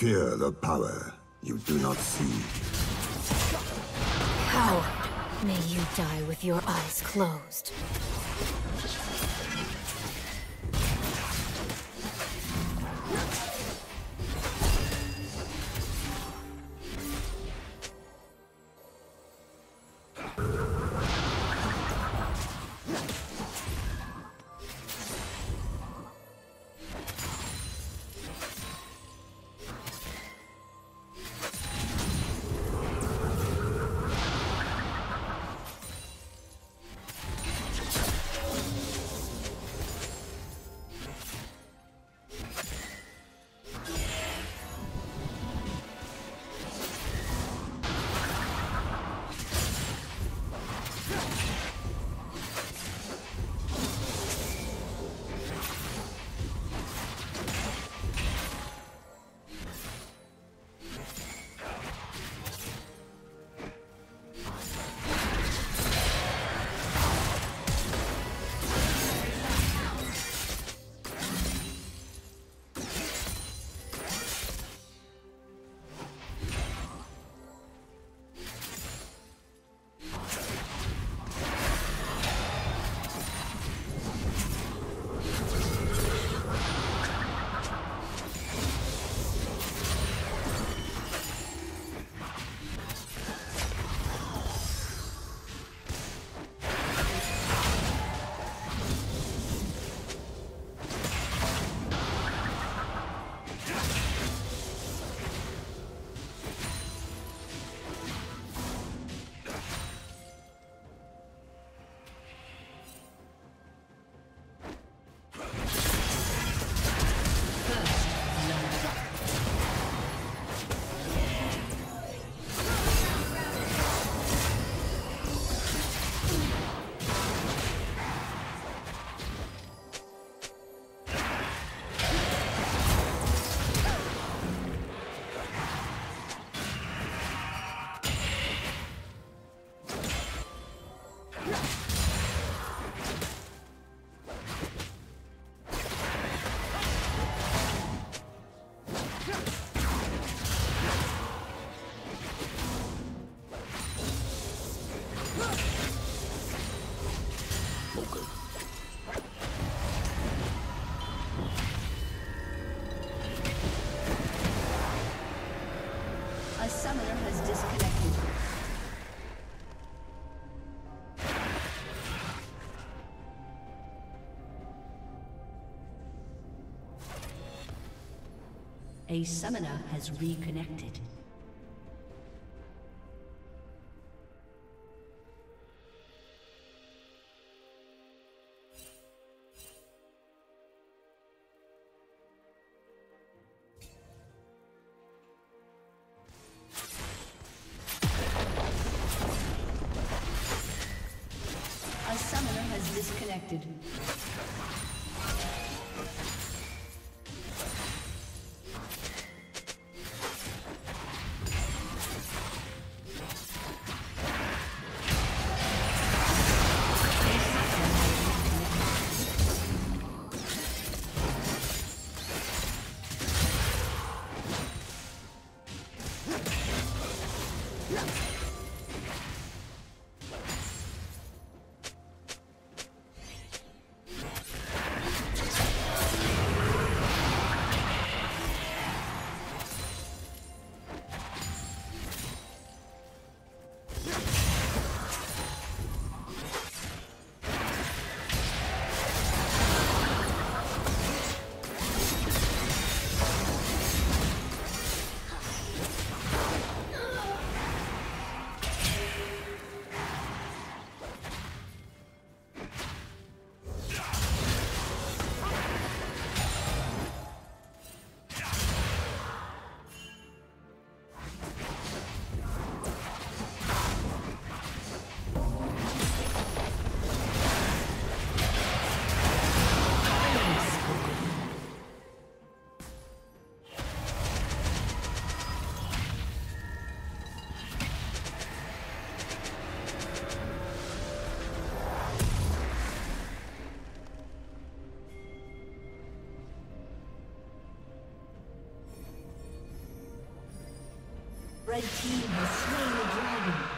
Fear the power you do not see. Coward, may you die with your eyes closed. A summoner has reconnected. A summoner has disconnected. Red team has slain the dragon.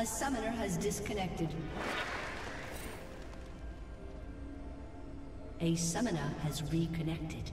A summoner has disconnected. A summoner has reconnected.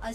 A